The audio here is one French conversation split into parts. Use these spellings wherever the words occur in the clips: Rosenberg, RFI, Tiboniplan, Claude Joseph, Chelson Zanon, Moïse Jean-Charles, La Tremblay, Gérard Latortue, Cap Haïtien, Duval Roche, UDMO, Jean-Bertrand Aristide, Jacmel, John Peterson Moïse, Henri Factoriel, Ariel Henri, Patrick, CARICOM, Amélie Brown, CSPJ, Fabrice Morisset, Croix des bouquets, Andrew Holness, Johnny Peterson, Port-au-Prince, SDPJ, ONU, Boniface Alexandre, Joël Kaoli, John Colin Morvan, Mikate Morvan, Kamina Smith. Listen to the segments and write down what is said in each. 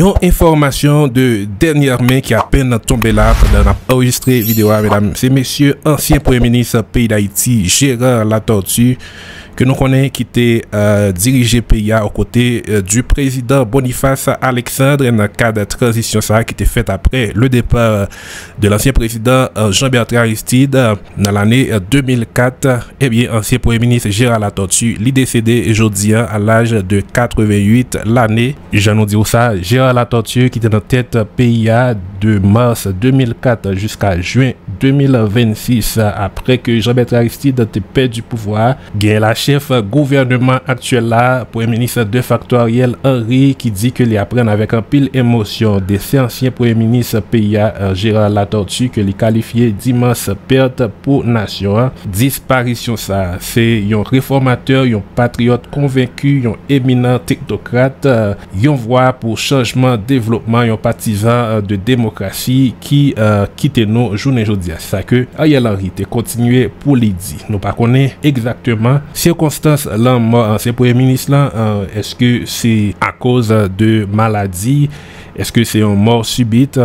Yon information de dernière main qui a peine tombé là pendant enregistré vidéo, mesdames et messieurs, ancien premier ministre pays d'Haïti, Gérard Latortue, que nous connaissons, qui était dirigé pays aux côtés du président Boniface Alexandre dans le cadre de transition ça qui était faite après le départ de l'ancien président Jean-Bertrand Aristide dans l'année 2004. Eh bien, ancien premier ministre Gérard Latortue l'est décédé aujourd'hui à l'âge de 88 l'année. J'en ai dit ça, Gérard Latortue qui était en tête PIA de mars 2004 jusqu'à juin 2026 après que Jean-Bertrand Aristide était perdu du pouvoir. La chef gouvernement actuel là, premier ministre de Factoriel Henri, qui dit que les apprennent avec un pile émotion des anciens premiers ministres PIA Gérard Latortue que les qualifiés d'immense perte pour nation. Disparition ça, c'est un réformateur, un patriote convaincu, un éminent technocrate, une voix pour changement, développement, un partisan de démocratie qui quitte nos journées aujourd'hui. Ça que Ariel Henri a continué pour les dit. Nous ne connaissons pas exactement circonstances là, ancien premier ministre là, est-ce que c'est à cause de maladie? Est-ce que c'est une mort subite?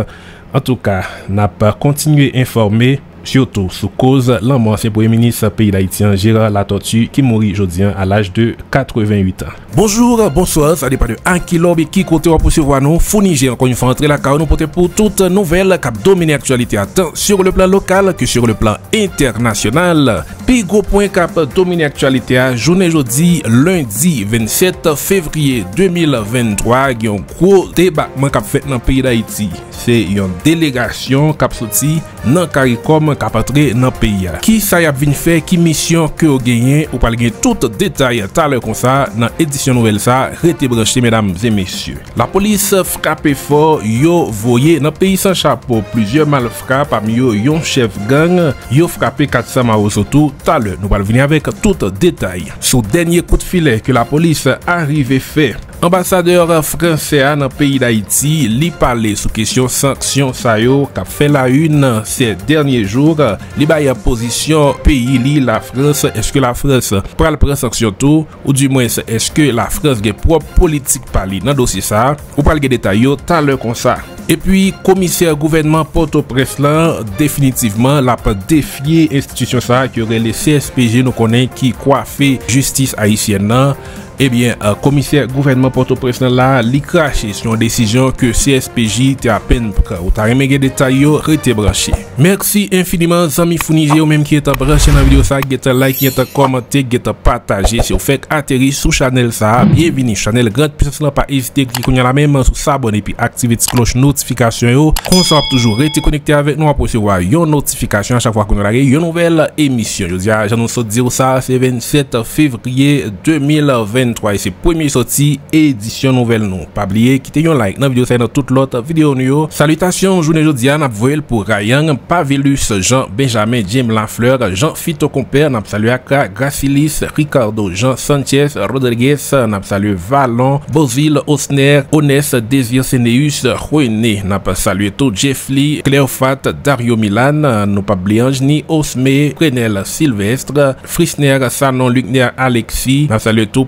En tout cas, n'a pas continué à informer surtout sous cause l'ancien premier ministre pays d'Haïtien Gérard Latortue qui mourit aujourd'hui à l'âge de 88 ans. Bonjour, bonsoir, ça dépend de un kilo qui côté pour suivre nous. Fournissez encore une fois entrer la car nous porter pour toute nouvelle cap dominer actualité tant sur le plan local que sur le plan international. Pigo point cap dominer actualité journée jeudi lundi 27 février 2023 il y a un gros débarquement cap fait dans pays d'Haïti. C'est une délégation cap sorti dans CARICOM cap entrer dans pays. Qui ça y a vinn faire, qui mission que vous gagnez, ou pas gagner tout détail tout à l'heure comme ça dans édition nouvelle ça, restez branchés mesdames et messieurs. La police frappe fort, yo voyé dans pays sans chapeau, plusieurs malfrats parmi yo yon chef gang, yo frappé 400 mao surtout tout à l'heure. Nous allons venir avec tout détail. Son dernier coup de filet que la police arrive fait. Ambassadeur français dans pays d'Haïti, li parler sous question sanction ça yo qu'a fait la une ces derniers jours, li baye position pays li la France, est-ce que la France pral prendre sanction tout ou du moins est-ce que la France a propre politique par li dans dossier ça ou pral gen détail yo tout à l'heure comme ça. Et puis commissaire gouvernement Port-au-Prince là définitivement l'a défié institution ça qui aurait les CSPJ nous connaît qui coiffer justice haïtienne là. Eh bien, commissaire gouvernement Port-au-Prince là, li craché sur une décision que CSPJ t'a à peine prend. Ou t'a remis des détails, rete branché. Merci infiniment, amis Founigé, ou même qui est branché dans la vidéo ça, qui est like, qui est commenté, qui est partagé. Si vous faites atterrir sous channel ça, bienvenue. Channel grande puissance là, pas hésiter, qui connaît la même, sous s'abonner, puis activer la cloche notification, yo. Qu'on soit toujours, rete connecté avec nous, pour recevoir une notification à chaque fois qu'on a une nouvelle émission. Je vous dis, j'annonce dire ça, c'est 27 février 2020. Et c'est premier sorti édition nouvelle non. Pas oublier quitter un like dans vidéo ça dans toute l'autre vidéo nous. Salutations journée aujourd'hui n'a voyel pour Ryan, Pavelus, Jean Benjamin, Jim Lafleur, Jean Fito Compère, n'a salué Akra, Gracilis, Ricardo, Jean Sanchez, Rodriguez, n'a salué Vallon, Bozil, Osner, Honest, Désir Sénéus, René, n'a pas salué tout Jeff Lee, Cléofat, Dario Milan, nous pas oublier Angeni, Osme, Prenel, Sylvestre, Frisner, Sanon, Lucner, Alexis, n'a salué tout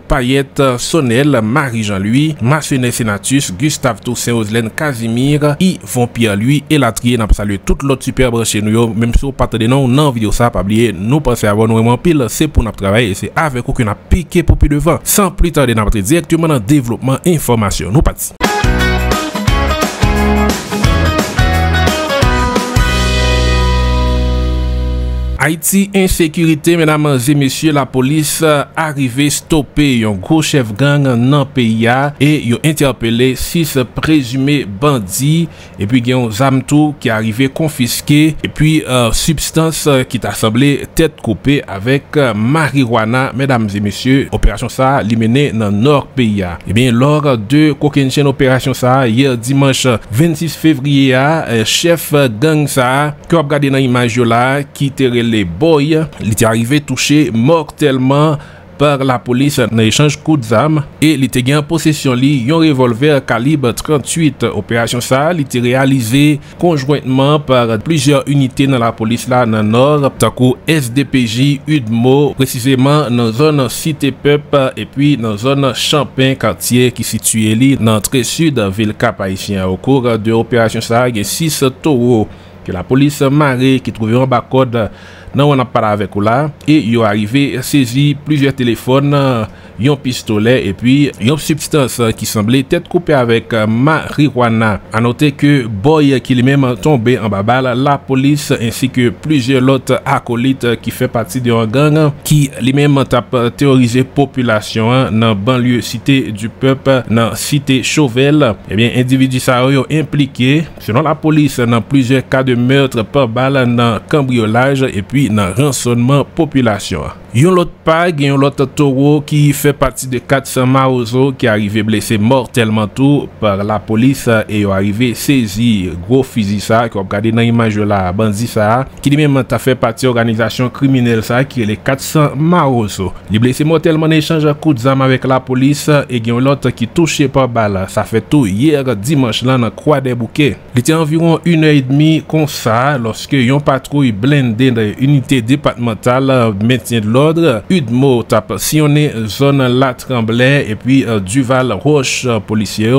Sonnel, Marie-Jean-Louis, Massenet Senatus, Gustave Toussaint-Oslène, Casimir, Yvon Pierre-Louis et Latrier. N'a pas salué toute l'autre superbe chez nous. Même si vous partez de nous, non, vidéo ça, pas oublier, nous pensons avoir nous vraiment pile, c'est pour nous travailler et c'est avec vous que nous avons piqué pour plus devant. Sans plus tarder, nous partons directement dans le développement information. Nous partons. Haïti insécurité, mesdames et messieurs, la police arrivée stopper un gros chef gang dans le pays et ils ont interpellé 6 présumés bandits et puis il y a un zamtou qui est arrivé confisqué et puis substance qui t'a semblé tête coupée avec marijuana, mesdames et messieurs. Opération ça liminée dans le nord pays. Et bien lors de Kokenchen opération ça hier dimanche 26 février chef gang ça que vous regardez dans l'image là qui était les boys, il est arrivé touché mortellement par la police dans échange coup d'armes et il était en possession d'un revolver calibre 38. Opération ça, il était réalisé conjointement par plusieurs unités dans la police là dans le nord, tako SDPJ, UDMO, précisément dans la zone Cité Peuple et puis dans la zone Champagne, quartier qui situé li dans l'entrée sud de la ville Cap Haïtien. Au cours de l'opération ça, il y a 6 taureaux que la police marée qui trouvait en bas code non on a parlé avec ou là et ils ont arrivé saisi plusieurs téléphones, un pistolet et puis une substance qui semblait être coupée avec marijuana. À noter que Boy qui lui-même tombé en baballe, la police ainsi que plusieurs autres acolytes qui fait partie d'un gang qui lui-même tape terrorisé population dans banlieue Cité du Peuple, dans Cité Chauvel. Eh bien individu ça impliqué selon la police dans plusieurs cas de meurtre par balle, dans cambriolage et puis dans rançonnement population. Yon l'autre pag, yon l'autre taureau qui fait partie de 400 maozo qui arrivé blessé mortellement tout par la police et yon arrivé saisi gros fusil ça, qui ont regardé dans l'image là, bandit ça, qui lui-même a fait partie organisation criminelle ça, qui est les 400 maozo. Les blessés mortellement en échange coup d'armes avec la police et yon l'autre qui touché par balle. Ça fait tout hier dimanche là dans Croix des Bouquets. Il était environ 1h30 comme ça, lorsque yon patrouille blindée dans unité départementale maintien de l'ordre UDMO tape sillonné zone La Tremblay et puis Duval Roche policier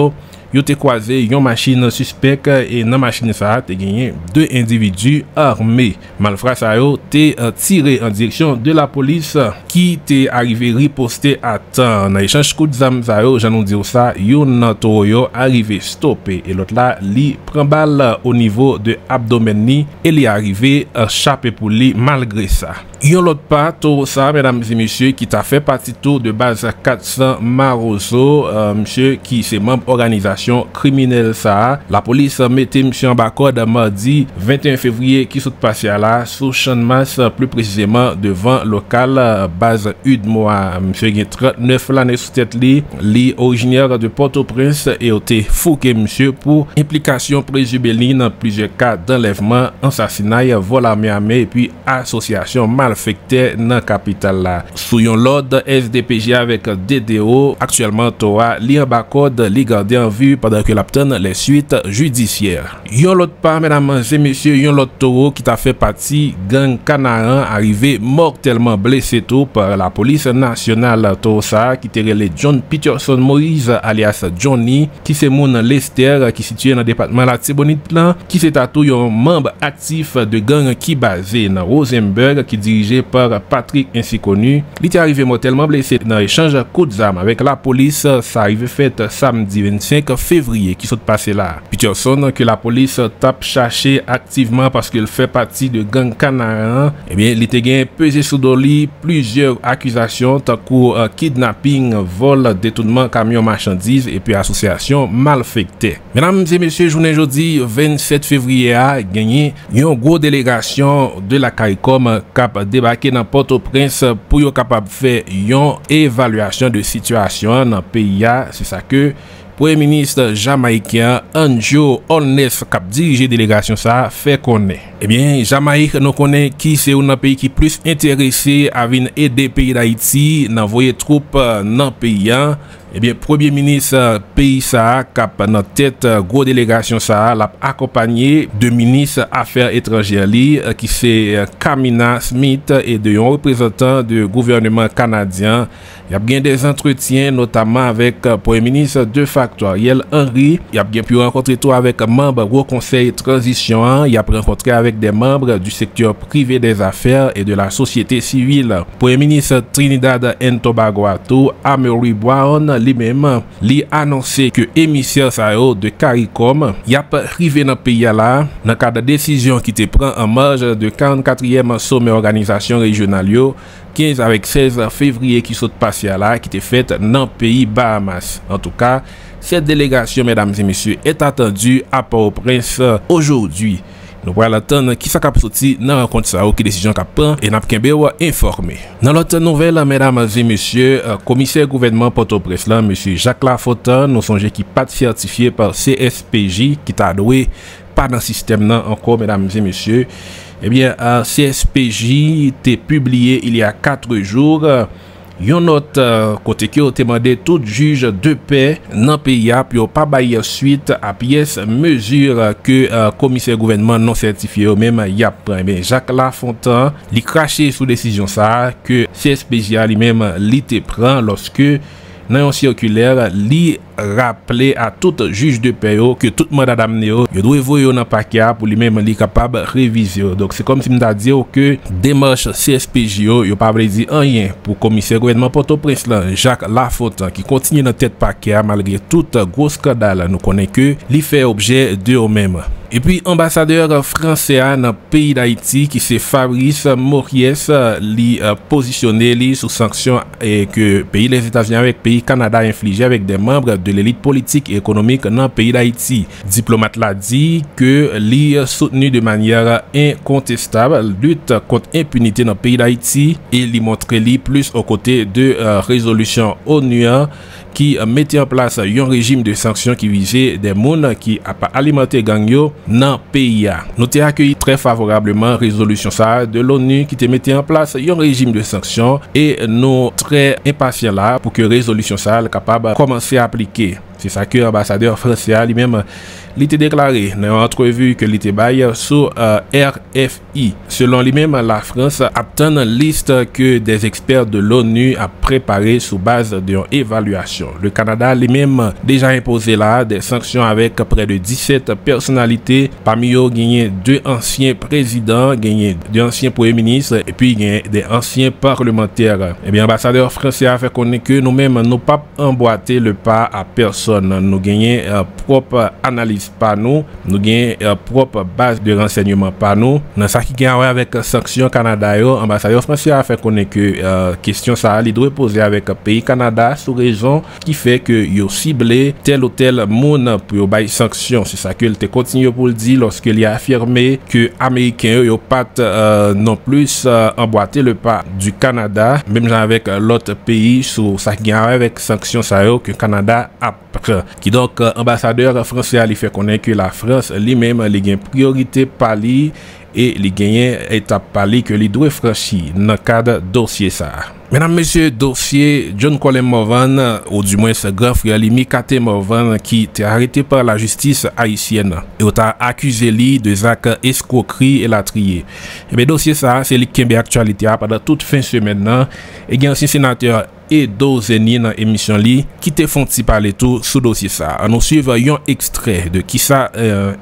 yo te croisé yon machine suspecte et dans machine ça te gagné 2 individus armés. Malfra sa yo te tiré en direction de la police qui te arrivé riposter à temps. Dans échange coup d'armes ça yo j'en dire ça yon toyo arrivé stoppé et l'autre là li prend balle au niveau de abdomen ni et li arrivé chapé pour lui malgré ça. Yon l'autre pas to ça mesdames et messieurs qui t'a fait partie tour de base 400 Maroso monsieur qui c'est membre organisation criminel ça. La police mettait monsieur en bacode mardi 21 février qui s'est passé à la sous champ de masse plus précisément devant local base UDMO. Monsieur qui 39 l'année sous tête li originaire de Port-au-Prince et était fouqué monsieur pour implication présumée dans plusieurs cas d'enlèvement, assassinat, vol à main armée et puis association malfectée dans capitale là. Sous yon l'ordre SDPJ avec DDO actuellement Toa li en bacode li gardé en vue pendant que l'obtient les suites judiciaires. Yon l'autre part, mesdames et messieurs, yon l'autre taureau qui t'a fait partie gang Canaran arrivé mortellement blessé tout par la police nationale Tosa qui était relé John Peterson Moïse alias Johnny qui c'est mon Lester qui situé dans le département la Tiboniplan qui c'est tout un membre actif de gang qui basé dans Rosenberg qui dirigé par Patrick ainsi connu. Il était arrivé mortellement blessé dans échange coup d'armes avec la police. Ça arrivé fait samedi 25 février qui s'est passé là. Peterson que la police tape cherché activement parce qu'il fait partie de gang Canaran, et bien il était gain pesé sous doli plusieurs accusations tant que kidnapping, vol, détournement camion marchandises et puis association malfectée. Mesdames et messieurs, journée aujourd'hui 27 février a gagné une grosse délégation de la CARICOM cap débarqué dans Port-au-Prince pour être capable de faire une évaluation de situation dans le pays. C'est ça que Premier ministre jamaïcain Andrew Holness cap dirige délégation ça fait connaît. Eh bien, Jamaïque nous connaît qui c'est un pays qui plus intéressé à venir aider pays d'Haïti, n'envoyer troupes dans pays. Eh bien, Premier ministre pays ça cap dans tête gros délégation ça l'a accompagné de ministre affaires étrangères li qui c'est Kamina Smith et de un représentant du gouvernement canadien. Il y a bien des entretiens notamment avec Premier ministre de Factoriel Henri, il y a bien pu rencontrer tout avec membres gros conseil transition, il y a rencontré avec des membres du secteur privé des affaires et de la société civile. Premier ministre Trinidad and Tobago Amélie Brown lui-même lui annoncé que émissaire sao de CARICOM y a arrivé dans pays là dans cadre de décision qui te prend en marge de 44e sommet organisation régionale 15 avec 16 février qui saute passé à là qui était faite dans le pays Bahamas. En tout cas, cette délégation, mesdames et messieurs, est attendue à Port-au-Prince aujourd'hui. Nous allons attendre qui s'est sorti dans la rencontre ça, qui décision qu'a pris et n'a pas informé. Dans l'autre nouvelle, mesdames et messieurs, commissaire gouvernement Port-au-Prince, M. Jacques Lafontant, nous songeons qui pas certifié par CSPJ, qui t'a doué pas dans le système encore, mesdames et messieurs. Eh bien, CSPJ t'est publié il y a 4 jours Yon note côté qui ont demandé tout juge de paix dans le pays pour pas bailler suite à pièce mesure que commissaire gouvernement non certifié même y a mais Jacques Lafontant li craché sous décision ça que CSPJ lui-même li te prend lorsque dans un circulaire li rappelé à tout juge de paix que tout mandat d'amener il doit voir dans paquet pour lui-même li capable réviser. Donc c'est comme si m'ta dit que démarche CSPJ yo pas veut dire rien pour commissaire gouvernement Port-au-Prince Jacques Lafontant qui continue dans tête paquet malgré tout gros scandale nous connaît que li fait objet de eux-mêmes. Et puis ambassadeur français dans pays d'Haïti qui c'est Fabrice Morisset li positionné li sous sanction et que pays les États-Unis avec pays Canada infligé avec des membres de l'élite politique et économique dans le pays d'Haïti. Diplomate l'a dit que l'y soutenu de manière incontestable lutte contre impunité dans le pays d'Haïti et l'y montrer l'y plus aux côtés de résolution ONU qui mettait en place un régime de sanctions qui visait des mounes qui a pas alimenté gangyo dans le pays. Nous t'ai accueilli très favorablement résolution ça de l'ONU qui te mettait en place un régime de sanctions et nous très impatients là pour que résolution ça capable commencer à appliquer. C'est ça que l'ambassadeur français lui-même l'a déclaré dans une entrevue que l'était bail sur RFI. Selon lui-même, la France obtient une liste que des experts de l'ONU a préparée sous base d'une évaluation. Le Canada lui-même déjà imposé là des sanctions avec près de 17 personnalités, parmi eux gagné 2 anciens présidents, gagné 2 anciens premiers ministres et puis gagné des anciens parlementaires. Et bien l'ambassadeur français a fait connaître que nous-mêmes nous pas emboîter le pas à personne. Nous gagnons propre analyse par nous, nous gagnons propre base de renseignement par nous. Dans ça qui gagne avec sanction Canada, l'ambassadeur français a fait connaître que question ça il doit poser avec pays Canada sous raison qui fait que yo ciblé tel ou tel monde pour bail sanction. C'est ça que il te continue pour le dire lorsqu'il a affirmé que américain yo pas non plus emboîter le pas du Canada même avec l'autre pays sur ça qui gagne avec sanction ça que Canada a qui donc ambassadeur français lui fait connaître que la France lui-même lui gagne priorité par lui et lui gagne étape par lui que lui doit franchir dans le cadre dossier ça. Mesdames, messieurs, dossier John Colin Morvan, ou du moins ce grand frère Mikate Morvan, qui était arrêté par la justice haïtienne. Et on t'a accusé lui de actes escroquerie et latrier. Et bien, dossier ça, c'est lui qui est actualité pendant toute fin semaine. Et bien, ancien sénateur et Dozeni dans l'émission li qui te font parler tout sous dossier ça. Nous suivons un extrait de qui ça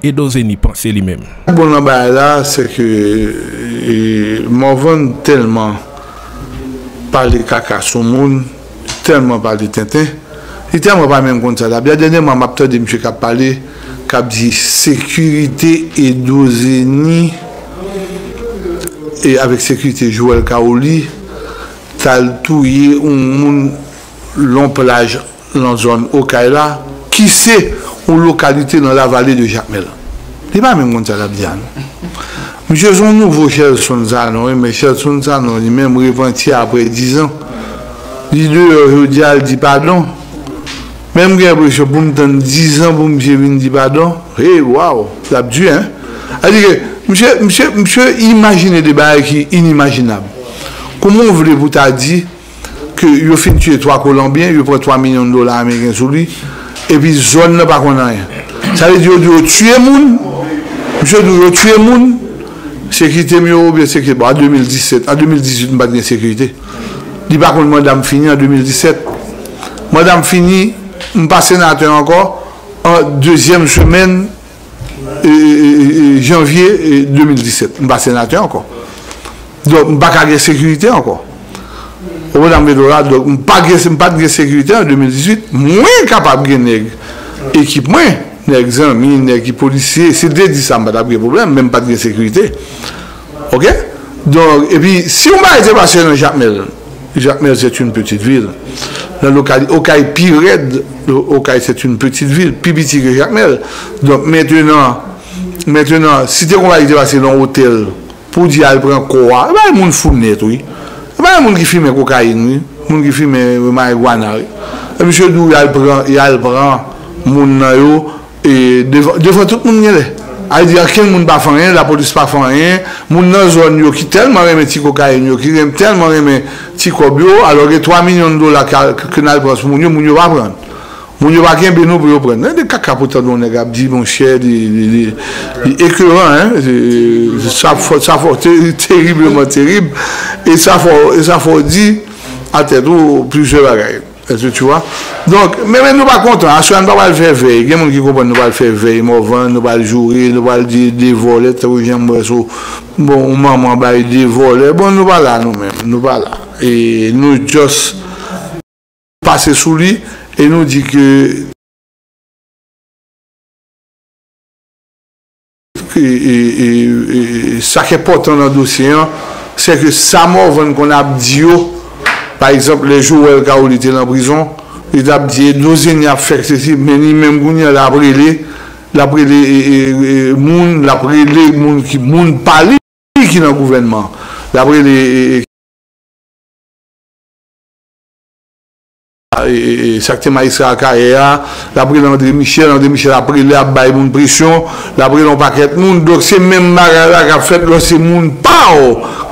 et Dozeni pensait lui-même. Bon là c'est que Morvan tellement parler caca sur monde, tellement parler tintin, il tellement pas même comme ça. La dernièrement m'a acteur de monsieur qui a parlé qui a dit sécurité et Dozeni et avec sécurité Joël Kaoli tal touye un long plage dans zone Okaila qui c'est une localité dans la vallée de Jacmel. C'est pas même ça la bien. Monsieur son nouveau Chelson Zanon, mais Chelson Zanon lui-même revendiqué après 10 ans. Il dit pardon. Même que pour me donner 10 ans pour me dire pardon. Eh waouh, ça dure hein. C'est-à-dire monsieur imaginez des bails qui inimaginables. Comment voulez-vous t'a dit que vous finissez tuer 3 Colombiens, vous prenez 3 millions de dollars américains sur lui, et puis zone n'a pas qu'on a rien. Ça veut dire que vous tuez les gens, monsieur, vous tuez les gens, sécurité mieux, bien sécurité. En 2017, en 2018, nous n'avons pas de sécurité. Je ne dis pas que madame Fini en 2017. Madame Fini, je ne suis pas sénateur encore, en deuxième semaine, janvier 2017. Je ne suis pas sénateur encore. Donc, je n'ai pas de sécurité encore. Je n'ai pas de sécurité en 2018. Je suis moins capable de gagner équipement, les policiers. C'est dès 10 ans, je n'ai pas de problème, même pas de sécurité. Ok? Donc, et puis, si on va être passé dans Jacmel, Jacmel c'est une petite ville. Dans le Okaï Pired, Okaï c'est une petite ville, plus petite que Jacmel. Donc, maintenant, si on va être passé dans l'hôtel, pour dire qu'elle prend quoi, il y a des gens qui font net, il y a des gens qui fument la cocaïne, il y a des gens qui fument la marijuana. Et M. Dou, il prend les gens devant tout le monde. Il y a quelqu'un qui ne fait rien, la police ne fait rien. Les gens qui tellement aimé les cocaïnes, qui tellement aimé les cobio, alors que 3 millions de dollars que nous avons pour nous, nous ne pas prendre. Nous ne pas prendre pour nous prendre. Il y a des caca pour nous, les gars, dit mon cher, écœurant, ça fait terriblement terrible. Et ça fait dire à tête ou plusieurs bagages. Est-ce que tu vois? Donc, mais nous ne sommes pas contents. Nous ne pas le faire veille. Il y a des gens qui comprennent, nous ne pas le faire veille. Nous ne pas le jouer, nous ne pas le dire des volets. Bon, maman, des volets. Bon, nous ne pas là nous-mêmes. Nous ne pas là. Et nous, juste, passer sous lui et nous dit que ça qui est important dans le dossier, c'est que ça mort qu'on a dit. Par exemple, les jours où Joël Kaoli était en prison, il a dit que nous avons fait ceci, mais même quand il a appris les gens qui ne parlent pas dans le gouvernement, il a appris les sacrés magistrats à Kaya, il a appris André Michel a appris les gens de pression, il a appris les paquets de monde, donc c'est même Marala qui a fait que ces gens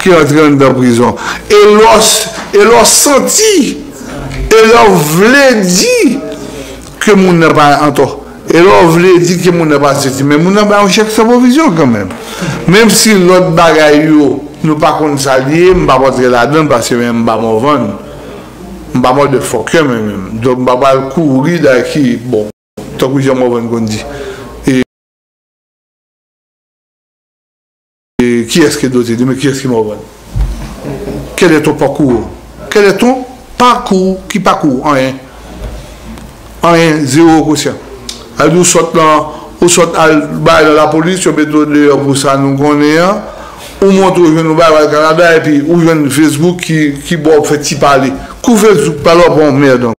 qui entrent dans la prison. Et l'os. Et leur senti, et leur voulait dire que mon n'a pas en tort. Et leur voulait dire que mon n'a pas senti. Mais mon n'a pas un chèque supervision quand même. Même si l'autre bagaille, nous pas qu'on s'allie, on ne va pas rentrer là-dedans parce que même pas m'en vendre. On ne va pas de foquer même. Donc on ne va pas courir d'ici. Bon, tant que j'ai m'en vendre qu'on dit. Et qui est-ce qui est doté? Mais qui est-ce qui m'en vendre? Quel est ton parcours? Quel est ton parcours? Qui parcours? En rien. En rien, zéro conscient. Alors, nous sortons dans la police, nous mettons dehors pour ça, nous connaissons. Nous montrons que nous allons au Canada et puis nous avons Facebook qui fait parler. Qu'on fait Facebook parler pour merde.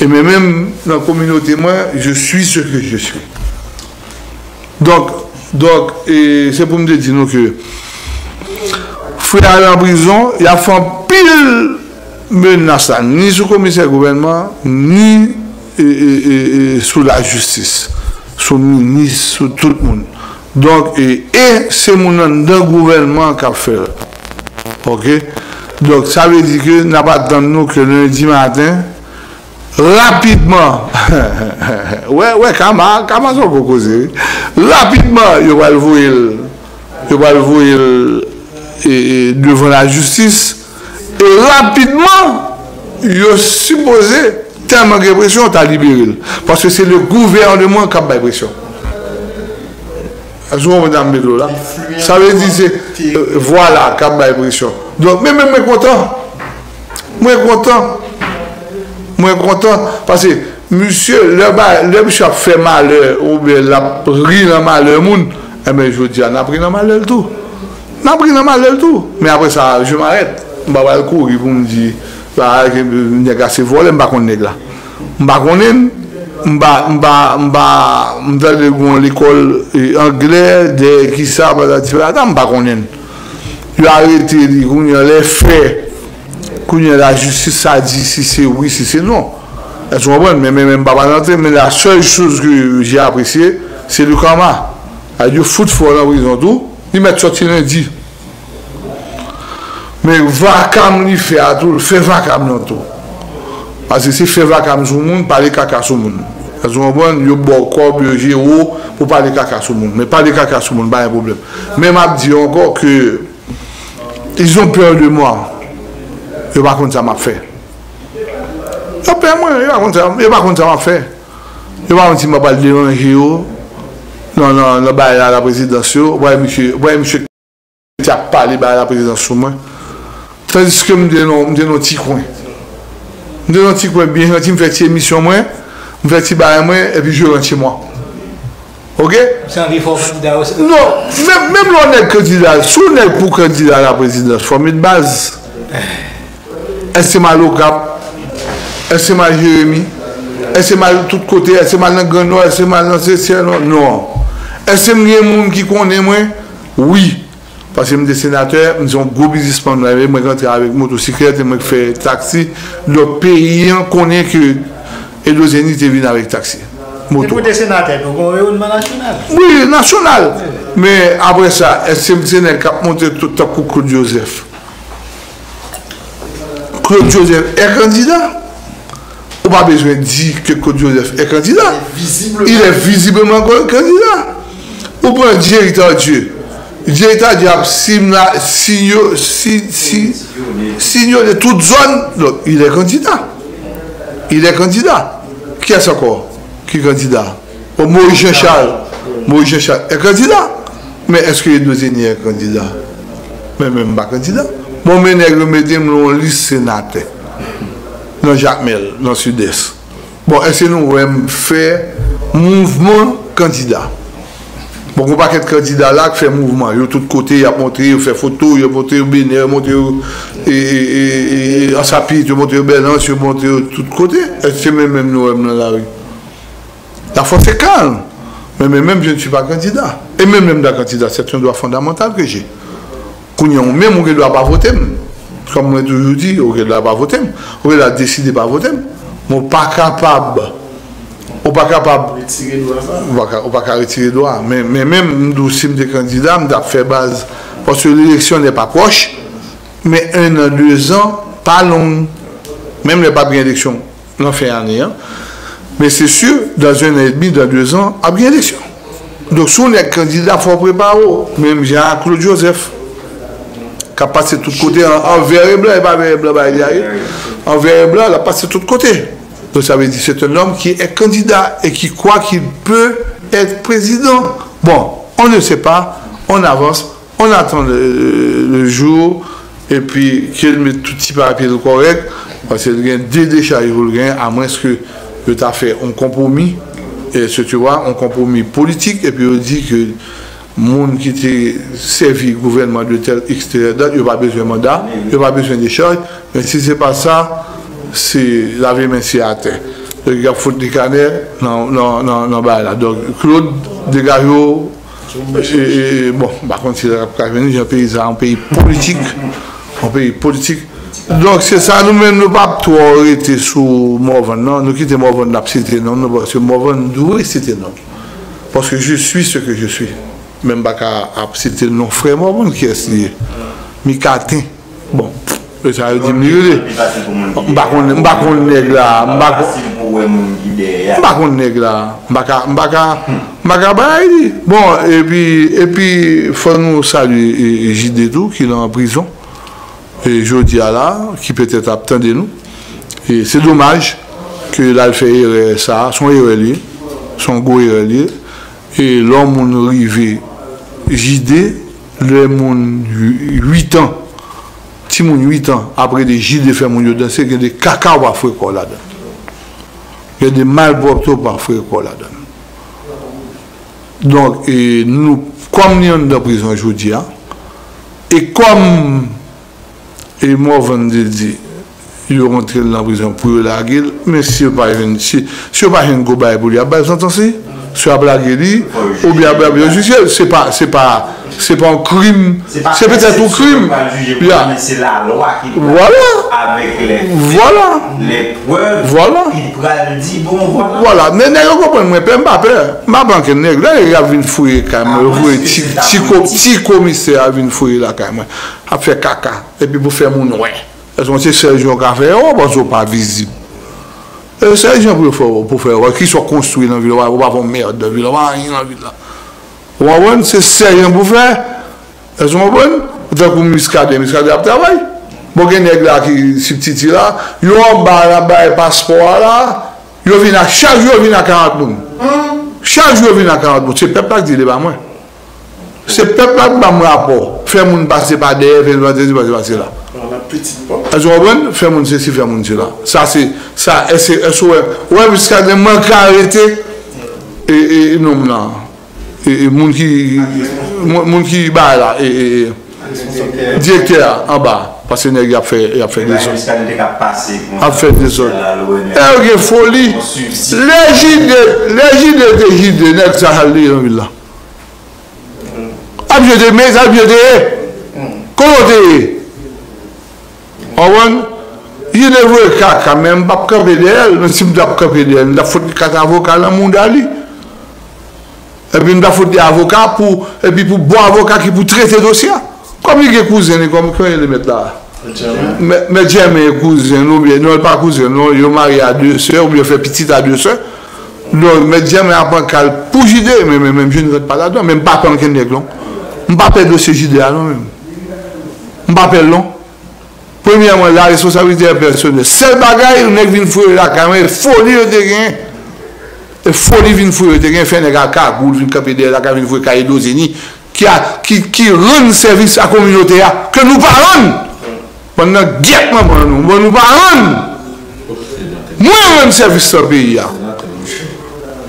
Et même dans la communauté, moi, je suis ce que je suis. Donc, c'est pour me dire nous que frère aller en prison, il y a fait pile menace, ni sous commissaire gouvernement, ni sous la justice, sous le ministre, sous tout le monde. Donc, et c'est mon nom d'un gouvernement qui a fait. Ok? Donc, ça veut dire que n'a pas attendu nous que lundi matin, rapidement, ouais, comment ça va causer? Rapidement, il va le voir devant la justice. Et rapidement, il a supposé tellement de pression, il a libéré. Parce que c'est le gouvernement qui a fait pression. Ça veut dire que voilà, qui a fait pression. Donc, même moi, je suis content. Moi, content parce que monsieur, le monsieur a fait malheur ou bien il a pris le malheur au monde. Eh bien, je vous dis, on a pris le malheur tout. On a pris le malheur tout. Mais après ça, je m'arrête. Je vais aller courir pour me dire, c'est volé, je ne vais pas connaître là. Je ne vais pas connaître. Je vais aller à l'école anglaise, qui ça, je ne vais pas connaître. Je vais arrêter, il y a les faits. La justice a dit si c'est oui, si c'est non. Elles sont bonnes, mais même pas l'entrée. Mais la seule chose que j'ai appréciée, c'est le karma. Elle dit foot for la prison tout, ils mettent sorti lundi. Mais vacam li fait à tout, fait vacam dans tout. Parce que si fait vacam sur le monde, parler caca sur le monde. Elles sont bonnes, yo bon corps, yo géo, pour parler caca sur le monde. Mais parler caca sur le monde, pas un problème. Même à dire encore que ils ont peur de moi. Je ne sais pas comment ça m'a fait. Je ne sais pas comment ça m'a fait. Je ne sais pas si je ne vais déranger. Non, à la présidence. Oui, monsieur, tu as parlé à la présidence. Tandis que je me dis dans un petit coin. Je me dis dans un petit coin bien gentil, je fais une émission, je fais un petit bail, et puis je rentre chez moi. Ok? C'est un réforme d'ailleurs. Non, même l'on est candidat, si on est pour candidat à la présidence, il faut mettre base. Est-ce mal au Cap? Est-ce mal Jérémy? Est-ce mal de tous côtés? Est-ce mal dans Grenoble? Est-ce mal dans Céciel? Non. Est-ce que les gens qui connaissent moi? Oui. Parce que je suis sénateur, nous avons un gros business plan. Je suis rentré avec motocyclette, je fais taxi. Le paysan connaît que et deuxième il est venu avec taxi. Moto. Pour des sénateurs, donc on a un national. Oui, national. Oui. Mais après ça, SMCN qui a monté tout à coup Claude Joseph. Claude Joseph est candidat. On n'a pas besoin de dire que Claude Joseph est candidat. Il est visiblement candidat. On prend Gérard Dieu. Gérard Dieu a signé de toute zone. Donc, il est candidat. Il est candidat. Qui est-ce encore? Qui est candidat? Moïse Jean-Charles. Moïse Jean-Charles est candidat. Mais est-ce que les deux aînés sont candidats? Mais même pas candidat. Mon ménègre me dit mon liste sénateur. Dans Jacmel, dans le sud-est. Bon, est-ce que nous allons faire mouvement candidat? Bon, on va pas être candidat là qui fait mouvement. Il y a tout côté, il a montré, il fait photo, il a montré au Bénin, il a montré en Sapit, il a montré au Bénin, il a montré de tous côtés. Est-ce que même nous sommes dans la rue? La force est calme. Mais même je ne suis pas candidat. Et même dans candidat, c'est un droit fondamental que j'ai. Même on ne doit pas voter. Comme je toujours dit, on ne doit pas voter. On ne doit pas décider de ne pas voter. On n'est pas capable. On n'est pas capable. On n'est pas capable de retirer le droit. Mais même si je suis candidat, je dois faire base. Parce que l'élection n'est pas proche. Mais un an, deux ans, pas long. Même les pas bien élection, on en fait année. Mais c'est sûr, dans un an et demi, dans deux ans, il y a bien élection. Donc si on est candidat, il faut préparer. Même Jean-Claude Joseph. Il a passé de tous côtés en vert et blanc, et pas vert et blanc, en vert et blanc, il a passé de tous côtés. Donc ça veut dire que c'est un homme qui est candidat et qui croit qu'il peut être président. Bon, on ne sait pas, on avance, on attend le jour, et puis qu'il mette tout petit papier correct, parce qu'il y a des décharges, à moins que tu aies fait un compromis, et ce tu vois, un compromis politique, et puis on dit que. Les gens qui étaient servis au gouvernement de tel extérieur, ils n'ont pas besoin de mandat, ils n'ont pas besoin de charges. Mais si ce n'est pas ça, c'est laver main à terre. Donc il y a faute de canner, non, là. Donc Claude Degario, bon, par contre, c'est un pays politique. Un pays politique. Donc c'est ça, nous-mêmes, nous ne pouvons pas trop arrêter sous Morvan, non, nous quittons Morvan, c'était non, parce que Morvan, d'où c'était non. Parce que je suis ce que je suis. Même pas c'était le nom frère Morvan qui est lié. Mikate. Bon, ça veut dire mieux. Bon, et puis faut nous saluer Jidedou qui est en prison. Et Jodi Ala qui peut-être attendait nous. Et c'est dommage que là fait ça, son héros lié, son go héros lié. Et l'homme arrivé JD, le monde 8 ans, petit monde 8 ans, après des JD fait mon danser, il y a des cacao à frère qu'on la donne. Il y a des malpropres par frère qu'on la donne. Donc, et nous, comme nous sommes dans la prison aujourd'hui, et comme, et moi, vendredi, ils sont rentrés dans la prison pour la gueule, mais si vous ne pouvez pas faire un gobaye pour lui, vous entendez? Sur la blague, ou bien le judiciaire, c'est pas un crime, c'est peut-être un crime. Mais c'est la loi qui parle avec les preuves. Voilà. Il va dire bon, voilà. Mais ne comprenez pas, ma banque nègre, là, il a vu fouiller quand même. Petit commissaire a vu fouiller là quand même. A fait caca. Et puis pour faire mon ouais. Est-ce qu'on sait Serge Café? Oh, parce qu'on pas visible. C'est les gens pour faire qui sont construits dans la ville, on ne va pas faire merde de ville, on va rien dans la ville là. C'est sérieux pour faire. Est-ce que vous comprenez? Vous avez miscadé à travail. Bon, il y a des gens qui sont petits là, ils ont un passeport là, ils viennent à chaque jour, ils viennent à 40 personnes. Chaque jour, ils viennent à 40 personnes. C'est le peuple qui dit les bas moins. C'est le peuple qui dit mon rapport. Faire mon passer par derrière, faire passer là. Est-ce qu'on faire mon ceci, faire mon cela. Ça, c'est. Ça, est-ce ouais, parce qu'il y a des manques à arrêter. Et non, non. Et mon qui bah là. Et directeur en bas. Parce qu'il a fait des choses. Il a fait des choses. Il y a folie. Les gilets de ça a l'air là. Abjeu de mes, abjeu de. Comment t'es? Il ne veut pas quand même pas camper d'elle, mais si je dois camper d'elle, il faut quatre avocats dans le monde. Et puis il faut des avocats pour bon avocat qui pour traiter le dossier. Comme il y a des cousins, comme il y a des mecs là. Mais j'aime mes cousins, non, non, pas cousins, non, ils sont mariés à deux sœurs, ou ils fait petite à deux sœurs. Non, mais j'aime apprendre qu'elle pour JD, mais même je ne vais pas là-dedans, même pas prendre qu'elle n'est long. Je ne vais pas perdre ce JD là, non, même. Je ne vais pas perdre long. Premièrement, la responsabilité est personnelle. Celle bagaille, on est venu fouiller la caméra, folie de terrain. Et folie vient fouiller le terrain, fait un gars qui vient camper de la caméra, fouiller Caïdozini, qui rend service à la communauté, que nous parlons. Pendant guette, nous parlons. Moi-même, service dans le pays.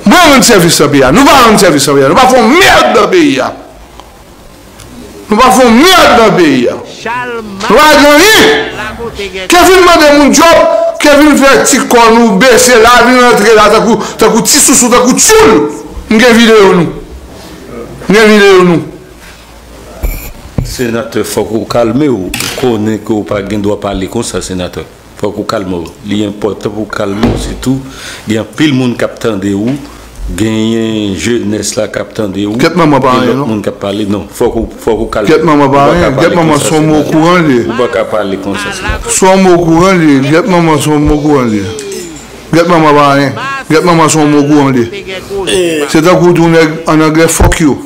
Moi-même, service dans le pays. Nous parlons de service dans le pays. Nous ne faisons merde dans le pays. Nous ne faisons merde dans le pays. Nous ne faisons mon job, Kevin fait un petit corps, nous baisser là, nous rentrer là, t'as un petit sous-sous, t'as un petit choule. Nous avons vidéo nous. Nous avons vidéo nous. Sénateur, il faut que vous calmez. Vous connaissez que vous ne doit pas parler comme ça, sénateur. Il faut que vous calmez. Il est important pour calmer, c'est tout. Il y a pile de monde qui attend de vous. Gagner jeunesse là captant de ou quatre maman parler non parler non faut qu'on calme quatre maman parler quatre maman sont au courant de on pas parler comme ça sont au courant de quatre maman sont au courant de quatre maman parler quatre maman sont au courant de c'est un coup tourner en anglais fuck you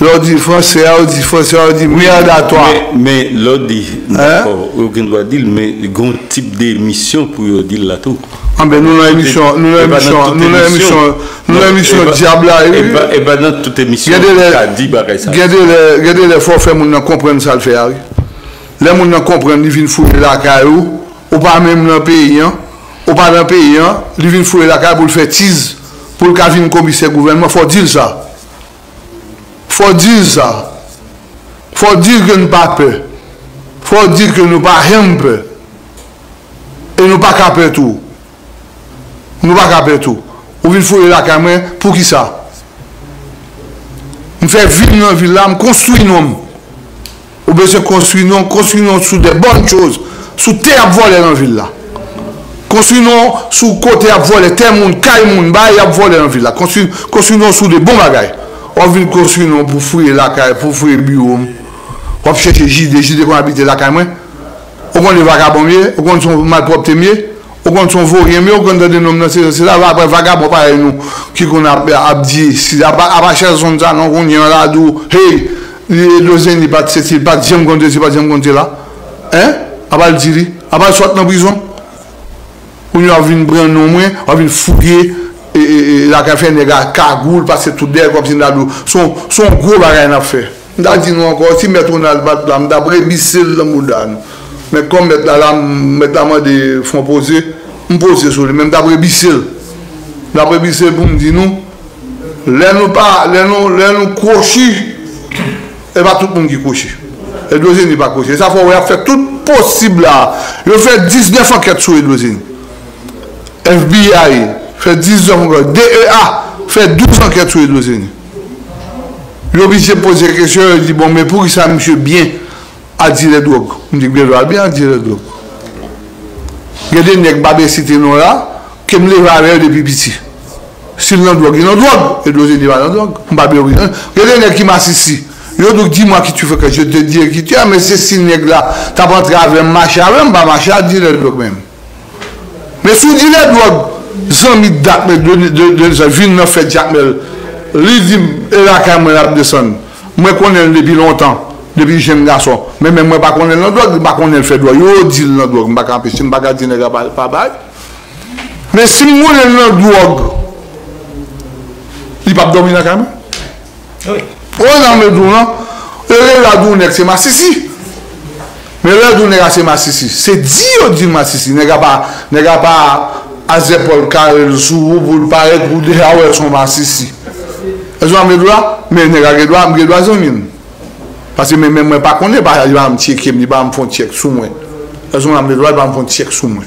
l'autre dit français l'autre dit français l'autre dit merde à toi mais l'autre dit aucun doit dire mais grand type d'émission pour dire là tout. Ah ben nous avons émission diable et ben dans toute émission regardez les forfaits mon comprendre ça le fait les mon comprendre ils viennent fouiller la caillou ou pas même dans pays hein ou pas dans pays hein ils viennent fouiller la caillou pour le faire tease pour le cas vienne commissaire gouvernement faut dire ça faut dire que nous pas peur faut dire que nous pas rien peur et nous pas capable tout. Nous ne pouvons pas tout. Ou bien fouiller la caméra, pour qui ça? Nous faisons vivre dans la ville, nous construisons. Ou bien nous construisons sur des bonnes choses, sur terre à voler dans la ville. Construisons sur côté à voler, terre, caille, bail à voler dans la ville. Construisons sur des bons bagages. On vient construire pour fouiller la caille, pour fouiller le bureau. On cherche JD qu'on habite la caméra. On connaît les vagabonds mieux, on connaît son malpropre mieux. On compte son vaurien, mais on compte des noms dans ces là après vagabond par nous qui qu'on a abdi si à pas chercher son ça non qu'on y en là d'où hey l'osen n'est pas c'est pas deuxième compte c'est pas deuxième compte là hein à pas le dire à pas soit dans prison on y a vu une brun non moins on vient fouiller et la café n'est pas cagoule passer tout derrière comme si là son gros bagaille n'a fait n'a dit nous encore si mettre on a le battre d'après missile dans modane. Mais comme maintenant des fonds posés, on pose sur lui, même d'après Bissel. D'après Bissel, pour me dire nous, les nous crochis, et pas tout le monde qui crochit. Et Dozine n'est pas crochis. Ça, il faut faire tout possible là. Il fait 19 enquêtes sur Dozine. FBI fait 19 enquêtes. DEA fait 12 enquêtes sur Dozine. Il est obligé de poser des questions, il dit, bon, mais pour qui ça, monsieur, bien à dire les drogues. On dit que je bien à dire les drogues. Il y a des gens qui ont cité nous là, qui me lèvent à l'air depuis petit. S'ils n'ont drogue, ils n'ont drogue. Et d'autres, ils n'ont pas drogue. On ne peut pas obliger. Il y a des gens qui m'assistent ici. Ils ont dit, dis-moi qui tu fais, que je te dis qui tu es. Mais ces nègres là, tu n'as pas entré avec marché avec, tu n'as pas marché à dire les drogues même. Mais si tu dis les drogues, ils ont mis de ville, ils ont fait Jacmel. Ils disent, et la caméra descend. Moi, je connais depuis longtemps. Depuis jeune garçon, mais même moi, je ne connais pas le droit, je ne connais pas le droit, je ne dis pas le droit, je ne empêche pas de dire le droit. Mais si je ne connais pas le droit, il ne peut pas dormir dans la caméra. Oui. On a le droit, non? C'est ma sissi. Mais le droit, c'est ma sissi. C'est Dieu dit ma sissi. N'est-ce pas à Zepol Karel Sou, pour le paraître, pour dire, ah ouais, c'est ma sissi. Est-ce qu'on a le droit? Mais n'est-ce pas le droit, je ne dois pas dormir. Parce que même moi, je ne connais pas, je ne vais pas me faire un check sous moi. Parce que je ne vais pas me faire un check sous moi.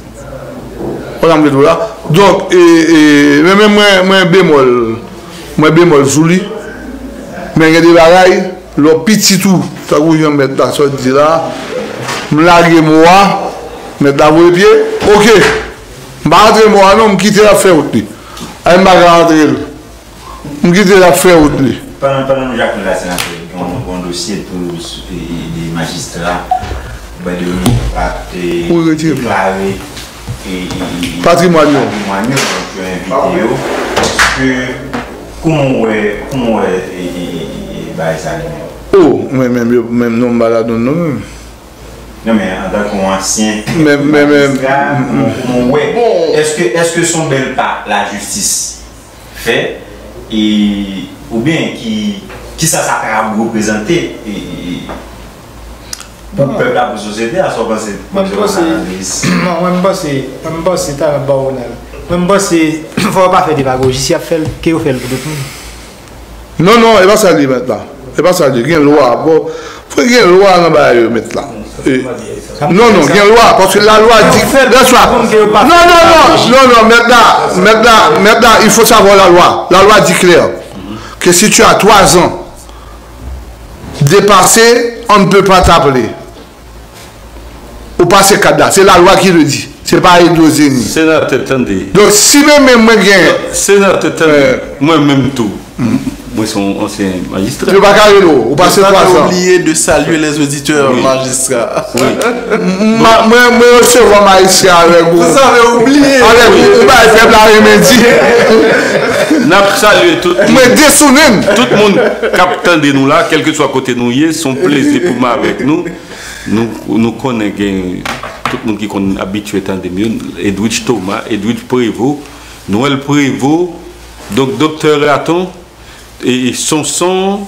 Donc, même moi, je suis bémol sous lui. Mais il y a des bagailles, le petit tout, ça vous y en mettre dans ce là, je me largue moi, mettre la voie de pied. Ok. Je vais rentrer moi, non, je vais quitter l'affaire. Je vais rentrer. Je vais quitter l'affaire. Pendant Jacques, là, c'est un dossier pour les magistrats. Pour retirer. Patrimoine. Je vais inviter. Parce que, comment est-ce que oh, même non, balade non-même. Non mais en tant qu'ancien, est-ce que son bel pas la justice fait et ou bien qui ça s'accorde à représenter le peuple à la société à son passé. Moi je pense c'est un baronne. Même pas c'est faut pas faire des démagogie si a fait que fait le non non et pas ça lui maintenant et pas ça lui il y a une loi bon faut qu'il y ait une loi là-bas maintenant. Non, non, il y a une loi, parce que la loi dit... Non, maintenant, il faut savoir la loi. La loi dit clair que si tu as 3 ans dépassé, on ne peut pas t'appeler. Ou passer 4 ans. C'est la loi qui le dit. C'est pas une dosée. Sénateur, attendez. Donc, si même moi, je... Sénateur, attendez. Moi-même tout. Moi, je suis un ancien magistrat. Je ne vais pas oublier de saluer les auditeurs oui. Magistrats. Oui. Moi, je suis un magistrat avec vous. Vous avez oublié. Vous m'avez fait la remédie. Nous avons salué tout le monde. Tout le monde captant de nous là, quel que soit côté nous, son plaisir pour moi avec nous. Nous connaissons tout le monde qui est habitué à mieux. Edwidge Thomas, Edwidge Prévost, Noël Prévost, donc Docteur Raton. Et son,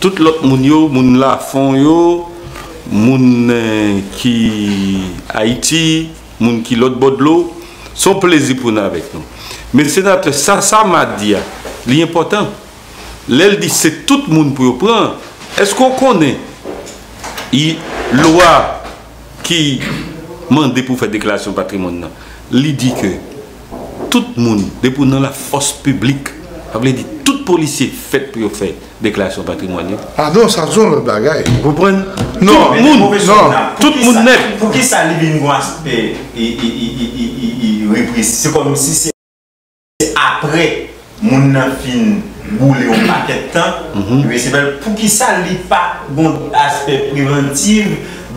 tout l'autre mounio, moun la fon yo, moun qui Haïti, moun qui l'autre bord de l'eau, son plaisir pour nous avec nous. Mais sénateur, ça m'a dit, l'important, l'elle dit c'est tout le monde pour prendre. Est-ce qu'on connaît la loi qui mande pour faire déclaration de patrimoine? Elle dit que tout le monde, depuis la force publique, ça veut dire tout policier fait pour faire déclaration patrimoniale. Ah non, ça sont le bagage. Vous comprenez? Non, tout le monde net. Pour qui ça libère un aspect répressif? C'est comme si c'est après mon fin boulé au paquet de temps. Pour qui ça libère pas bon aspect préventif?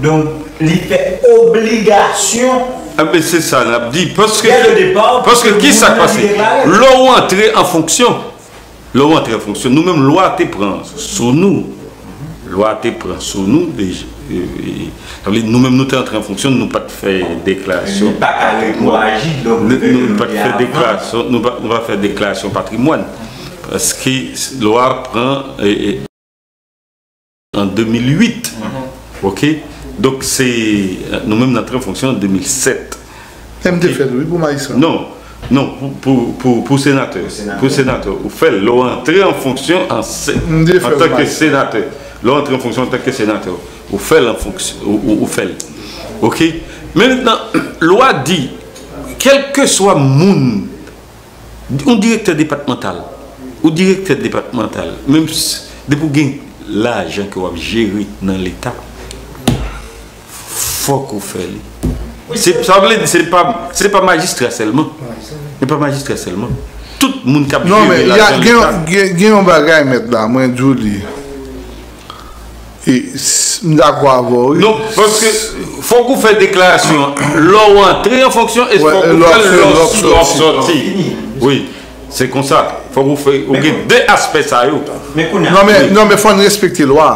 Donc, il fait obligation. Ah ben c'est ça, on dit parce que qui ça passe? L'on rentre en fonction. Nous-mêmes, loi te prend sur nous. Loi te prend sur nous. Nous-mêmes, nous sommes en fonction, nous ne pouvons pas faire déclaration. Nous ne pouvons pas faire déclaration patrimoine. Parce que la loi prend en 2008. Ok? Donc, nous-mêmes, nous sommes en fonction en 2007. Non. Non, pour sénateur. Pour sénateur. Vous faites l'entrée en fonction en tant que sénateur. L'entrée en fonction en tant que sénateur. Vous faites en fonction. Ok? Maintenant, loi dit, quel que soit moun, un directeur départemental, même si vous avez l'argent que vous gérez dans l'État, il faut que vous faites. C'est pas magistrat seulement. Tout le monde capte. Non mais il y a un bagage maintenant, moi je vous dis. Et d'accord. Non, parce que faut qu'on fasse déclaration, l'on rentre en fonction et faut qu'on sorte. Oui, c'est comme ça. Faut qu'on fasse deux aspects ça. Non mais faut respecter la loi.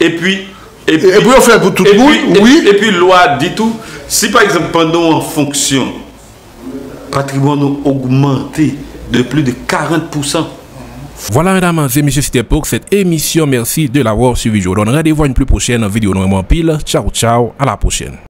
Et puis on fait pour tout le monde, oui. Et puis la loi dit tout. Si par exemple pendant en fonction, le patrimoine a augmenté de plus de 40%. Voilà mesdames et messieurs, c'était pour cette émission. Merci de l'avoir suivi. Je vous donne rendez-vous à une plus prochaine vidéo. Nous en pile. Ciao, ciao. À la prochaine.